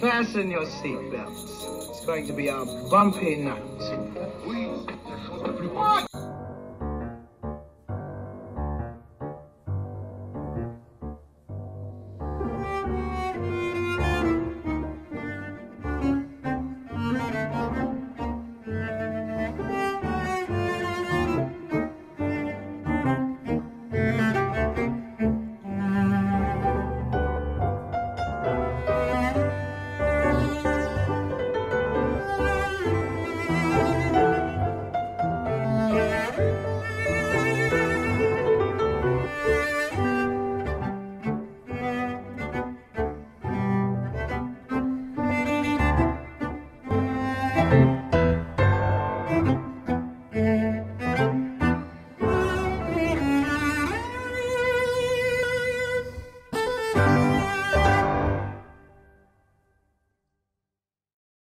Fasten your seatbelts. It's going to be a bumpy night. What?